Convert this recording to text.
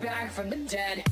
back from the dead.